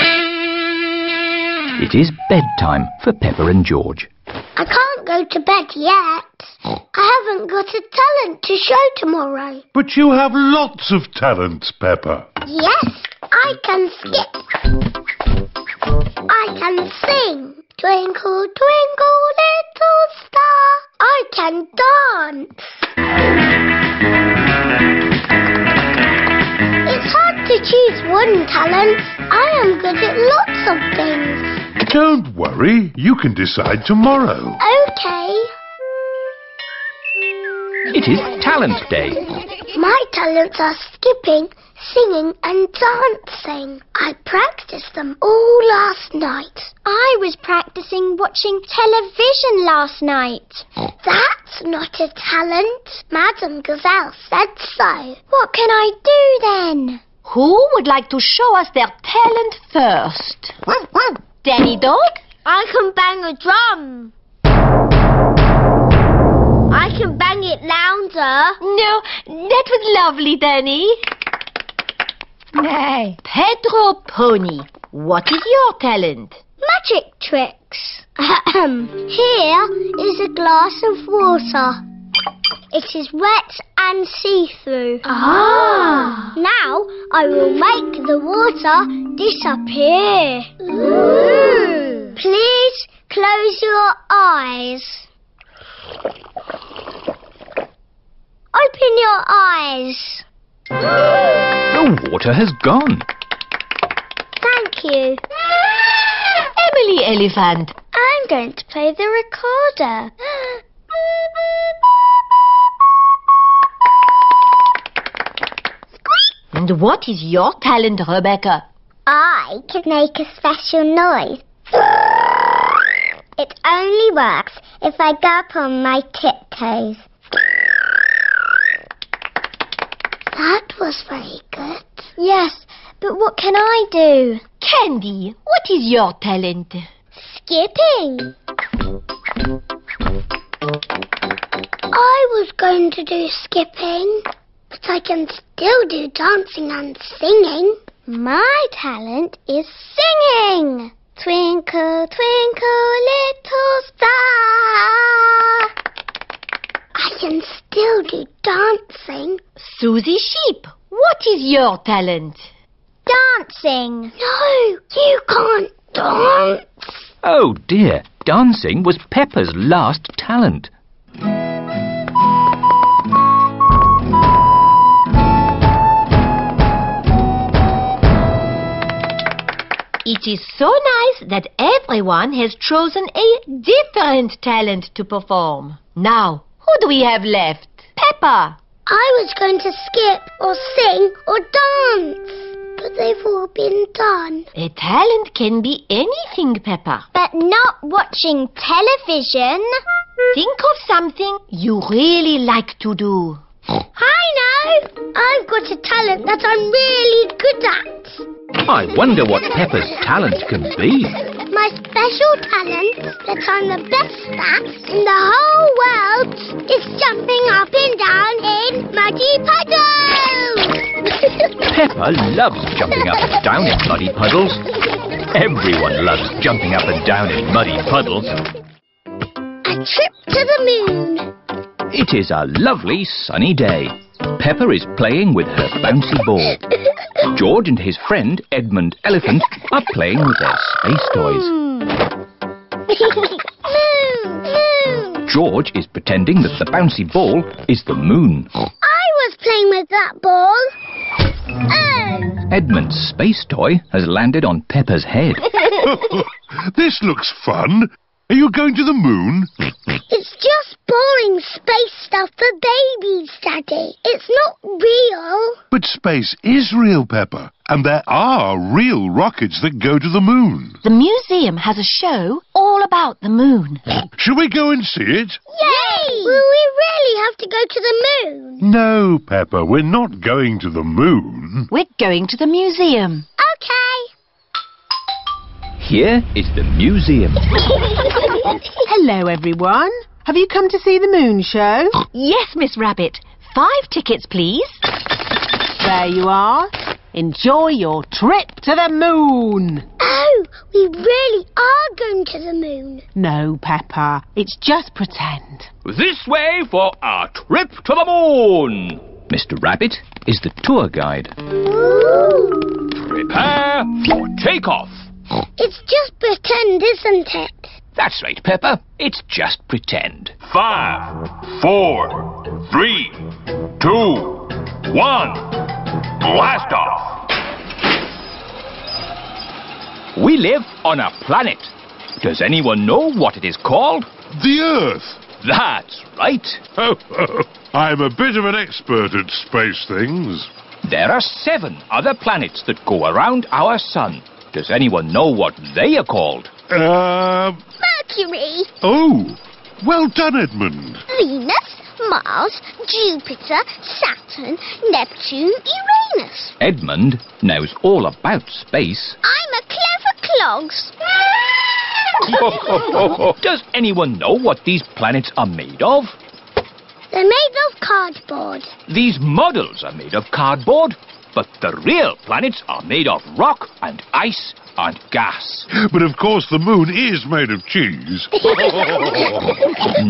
It is bedtime for Peppa and George. I can't go to bed yet. I haven't got a talent to show tomorrow. But you have lots of talents, Peppa. Yes, I can skip. I can sing. Twinkle, twinkle, little star. I can dance. It's hard to choose one talent. I am good at lots of things. Don't worry. You can decide tomorrow. Okay. It is Talent Day. My talents are skipping, singing and dancing. I practiced them all last night. I was practicing watching television last night. That's not a talent. Madame Gazelle said so. What can I do then? Who would like to show us their talent first? Danny Dog? I can bang a drum. I can bang it louder. No, that was lovely, Danny. Nay. Pedro Pony, what is your talent? Magic tricks. Here is a glass of water. It is wet and see-through. Ah. Now I will make the water disappear. Ooh. Please close your eyes. Open your eyes. The water has gone. Thank you. Emily Elephant. I'm going to play the recorder. And what is your talent, Rebecca? I can make a special noise. It only works if I go up on my tiptoes. That was very good. Yes, but what can I do? Candy, what is your talent? Skipping. I was going to do skipping, but I can still do dancing and singing. My talent is singing. Twinkle, twinkle, little star. I can still do dancing. Susie Sheep, what is your talent? Dancing. No, you can't dance. Oh dear, dancing was Peppa's last talent. It is so nice that everyone has chosen a different talent to perform. Now, who do we have left? Peppa! I was going to skip or sing or dance, but they've all been done. A talent can be anything, Peppa. But not watching television. Think of something you really like to do. I know! I've got a talent that I'm really good at. I wonder what Peppa's talent can be. My special talent that I'm the best at in the whole world is jumping up and down in muddy puddles. Peppa loves jumping up and down in muddy puddles. Everyone loves jumping up and down in muddy puddles. A trip to the moon. It is a lovely sunny day. Peppa is playing with her bouncy ball. George and his friend Edmund Elephant are playing with their space toys. George is pretending that the bouncy ball is the moon. I was playing with that ball. Oh! Edmund's space toy has landed on Peppa's head. This looks fun. Are you going to the moon? It's just boring space stuff for babies, Daddy. It's not real. But space is real, Peppa. And there are real rockets that go to the moon. The museum has a show all all about the moon. Shall we go and see it? Yay! Will we really have to go to the moon? No, Peppa, we're not going to the moon. We're going to the museum. OK. Here is the museum. Hello, everyone. Have you come to see the moon show? Yes, Miss Rabbit. 5 tickets, please. There you are. Enjoy your trip to the moon. Oh, we really are going to the moon. No, Peppa. It's just pretend. This way for our trip to the moon. Mr. Rabbit is the tour guide. Ooh. Prepare for takeoff. It's just pretend, isn't it? That's right, Peppa. It's just pretend. 5, 4, 3, 2, 1. Blast off! We live on a planet. Does anyone know what it is called? The Earth. That's right. Oh, I'm a bit of an expert at space things. There are 7 other planets that go around our sun. Does anyone know what they are called? Mercury. Oh, well done, Edmund. Venus, Mars, Jupiter, Saturn, Neptune, Uranus. Edmund knows all about space. I'm a clever clogs. Does anyone know what these planets are made of? They're made of cardboard. These models are made of cardboard. But the real planets are made of rock and ice and gas. But of course the moon is made of cheese.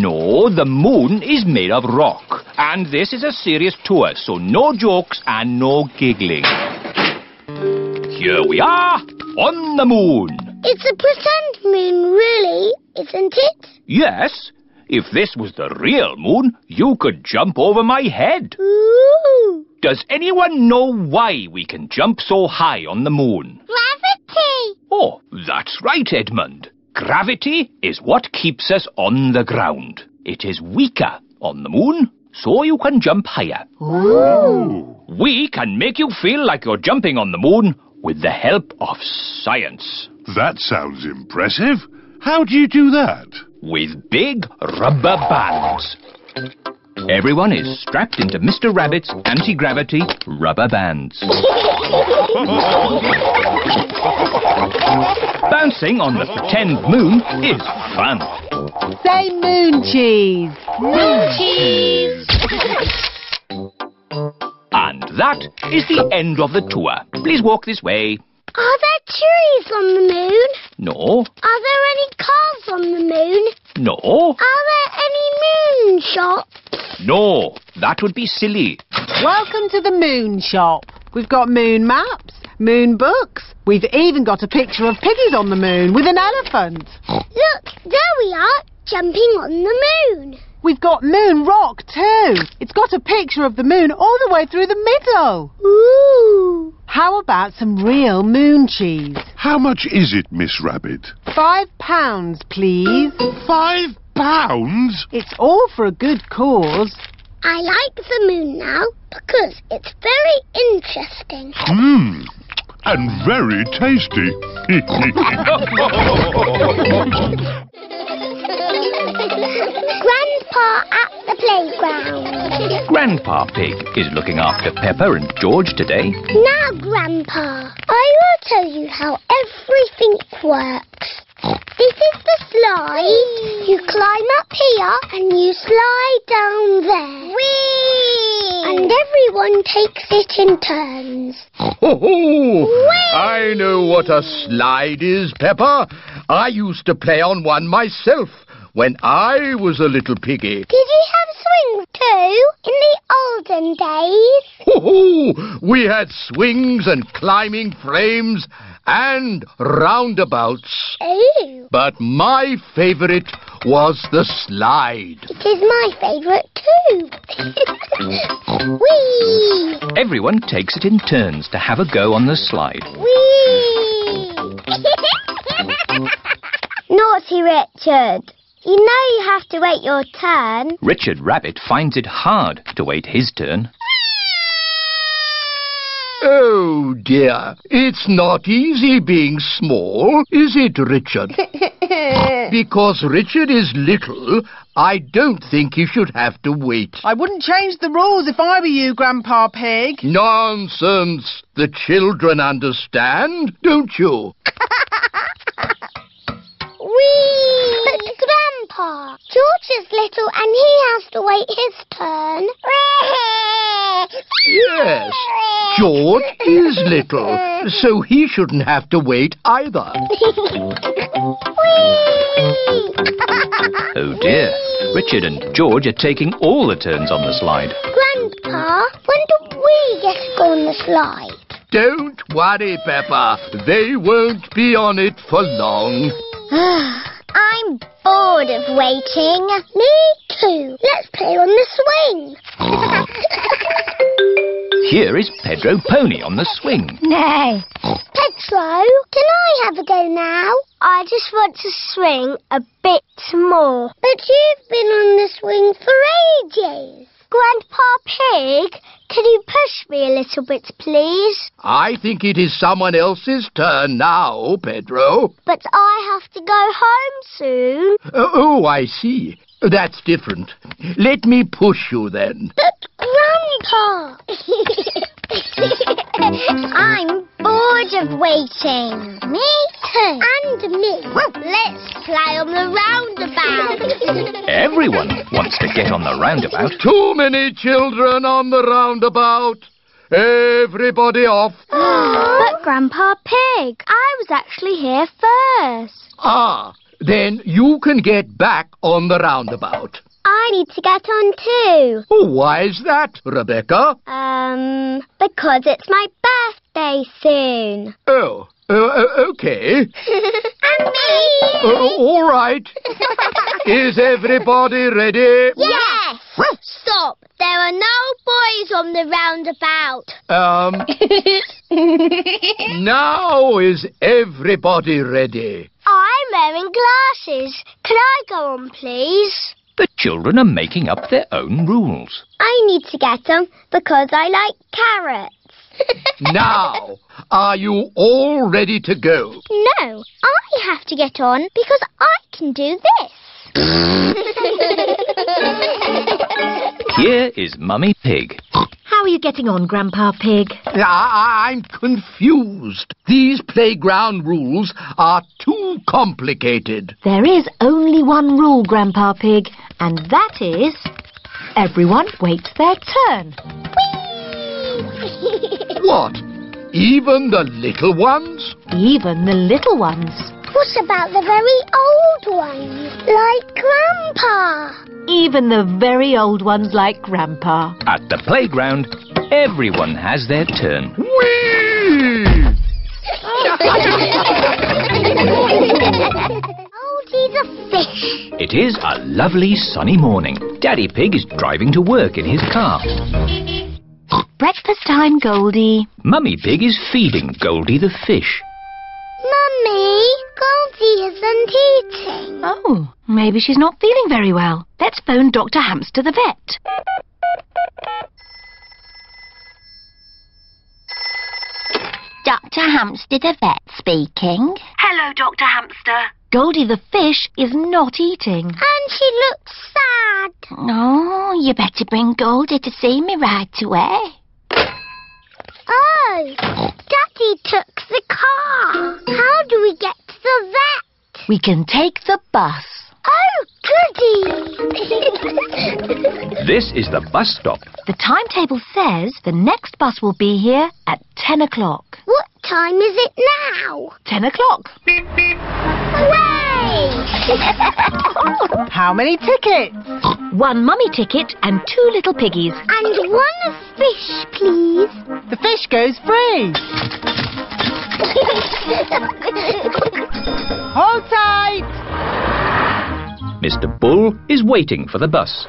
No, the moon is made of rock. And this is a serious tour, so no jokes and no giggling. Here we are, on the moon. It's a pretend moon, really, isn't it? Yes. If this was the real moon, you could jump over my head. Ooh. Does anyone know why we can jump so high on the moon? Gravity! Oh, that's right, Edmund. Gravity is what keeps us on the ground. It is weaker on the moon, so you can jump higher. Ooh. We can make you feel like you're jumping on the moon with the help of science. That sounds impressive. How do you do that? With big rubber bands. Everyone is strapped into Mr. Rabbit's anti-gravity rubber bands. Bouncing on the pretend moon is fun. Say moon cheese. Moon cheese. And that is the end of the tour. Please walk this way. Are there trees on the moon? No. Are there any cars on the moon? No. Are there any moon shops? No, that would be silly. Welcome to the moon shop. We've got moon maps, moon books. We've even got a picture of piggies on the moon with an elephant. Look, there we are, jumping on the moon. We've got moon rock too. It's got a picture of the moon all the way through the middle. Ooh. How about some real moon cheese? How much is it, Miss Rabbit? £5, please. £5? It's all for a good cause. I like the moon now because it's very interesting. Mmm. And very tasty. Grandpa at the playground. Grandpa Pig is looking after Peppa and George today. Now, Grandpa, I will tell you how everything works. This is the slide. You climb up here and you slide down there. Whee! And everyone takes it in turns. Ho ho! Whee! I know what a slide is, Peppa. I used to play on one myself when I was a little piggy. Did you have swings too in the olden days? Ho ho! We had swings and climbing frames and roundabouts. Ooh. But my favourite was the slide. It is my favourite too. Whee! Everyone takes it in turns to have a go on the slide. Whee! Naughty Richard. You know you have to wait your turn. Richard Rabbit finds it hard to wait his turn. Oh, dear. It's not easy being small, is it, Richard? Yes. Because Richard is little, I don't think he should have to wait. I wouldn't change the rules if I were you, Grandpa Pig. Nonsense. The children understand, don't you? Whee! But Grandpa, George is little and he has to wait his turn. Yes, George is little, so he shouldn't have to wait either. Whee! Oh dear, Richard and George are taking all the turns on the slide. Grandpa, when do we get to go on the slide? Don't worry, Peppa. They won't be on it for long. I'm bored of waiting. Me too. Let's play on the swing. Here is Pedro Pony on the swing. Nay. Pedro, can I have a go now? I just want to swing a bit more. But you've been on the swing for ages. Grandpa Pig, can you push me a little bit, please? I think it is someone else's turn now, Pedro. But I have to go home soon. Oh, I see. That's different. Let me push you then. But Grandpa! I'm bored of waiting. Me too. And me. Let's play on the roundabout. Everyone wants to get on the roundabout. Too many children on the roundabout. Everybody off. But Grandpa Pig, I was actually here first. Ah, then you can get back on the roundabout. I need to get on too. Oh, why is that, Rebecca? Because it's my birthday soon. Oh, okay. And me! All right. Is everybody ready? Yes! Stop! There are no boys on the roundabout. Now is everybody ready? I'm wearing glasses. Can I go on, please? The children are making up their own rules. I need to get them because I like carrots. Now, are you all ready to go? No, I have to get on because I can do this. Here is Mummy Pig. How are you getting on, Grandpa Pig? I'm confused. These playground rules are too complicated. There is only one rule, Grandpa Pig, and that is everyone waits their turn. Whee! What? Even the little ones? Even the little ones. What about the very old ones, like Grandpa? Even the very old ones like Grandpa. At the playground, everyone has their turn. Whee! Goldie the Fish. It is a lovely sunny morning. Daddy Pig is driving to work in his car. Breakfast time, Goldie. Mummy Pig is feeding Goldie the Fish. Mummy, Goldie isn't eating. Oh, maybe she's not feeling very well. Let's phone Dr. Hamster the vet. Dr. Hamster the vet speaking. Hello, Dr. Hamster. Goldie the Fish is not eating. And she looks sad. Oh, you better bring Goldie to see me right away. Oh, Daddy took the car. How do we get to the vet? We can take the bus. Oh, goody! This is the bus stop. The timetable says the next bus will be here at 10 o'clock. What time is it now? 10 o'clock. Hooray! How many tickets? 1 mummy ticket and 2 little piggies. And 1 fish, please. The fish goes free. Hold tight! Mr. Bull is waiting for the bus.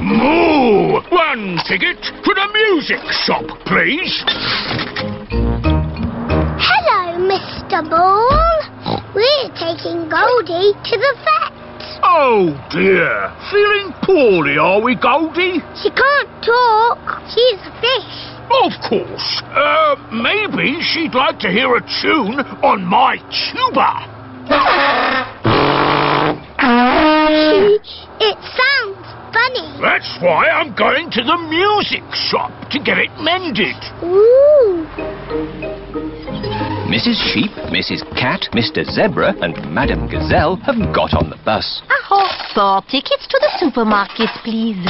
Moo! 1 ticket to the music shop, please. Hello, Mr. Bull. We're taking Goldie to the vet. Oh, dear. Feeling poorly, are we, Goldie? She can't talk. She's a fish. Of course. Maybe she'd like to hear a tune on my tuba. It sounds funny. That's why I'm going to the music shop to get it mended. Ooh. Mrs. Sheep, Mrs. Cat, Mr. Zebra and Madame Gazelle have got on the bus. Aho! 4 tickets to the supermarket, please.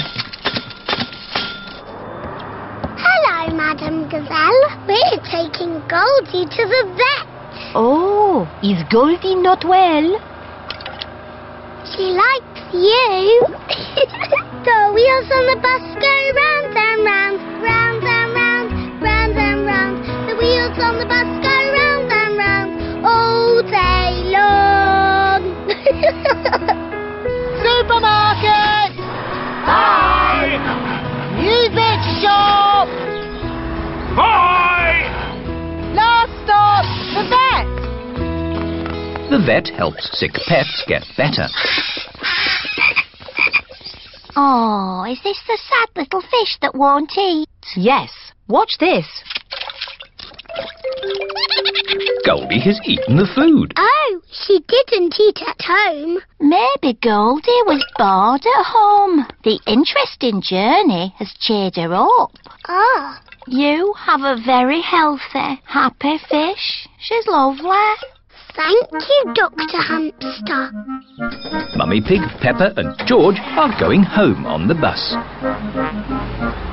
Hello, Madame Gazelle. We're taking Goldie to the vet. Oh, is Goldie not well? She likes you. The wheels on the bus go round and round, round and round, round and round. The wheels on the bus go round and round all day long. Supermarket! Bye! Music shop! Bye! Last stop, the vet! The vet helps sick pets get better. Oh, is this the sad little fish that won't eat? Yes. Watch this. Goldie has eaten the food. Oh, she didn't eat at home. Maybe Goldie was bored at home. The interesting journey has cheered her up. Ah. Oh. You have a very healthy, happy fish. She's lovely. Thank you, Dr. Hamster. Mummy Pig, Peppa and George are going home on the bus.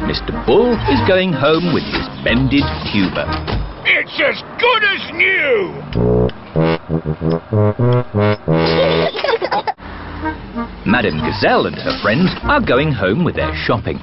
Mr. Bull is going home with his bended tuba. It's as good as new! Madame Gazelle and her friends are going home with their shopping.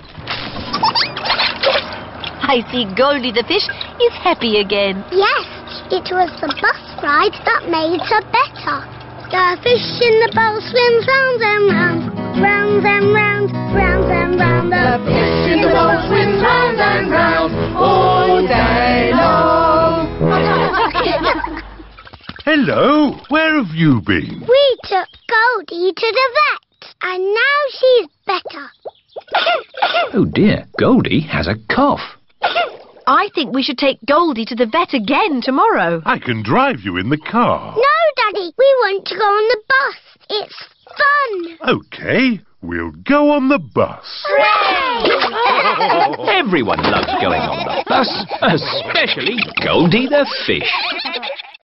I see Goldie the fish is happy again. Yes, it was the bus ride that made her better. The fish in the bowl swims round and round, round and round, round and round. The fish in the bowl swims round and round all day long. Hello, where have you been? We took Goldie to the vet, and now she's better. Oh dear, Goldie has a cough. I think we should take Goldie to the vet again tomorrow. I can drive you in the car. No, Daddy, we want to go on the bus. It's fun. OK, we'll go on the bus. Hooray! Everyone loves going on the bus, especially Goldie the fish.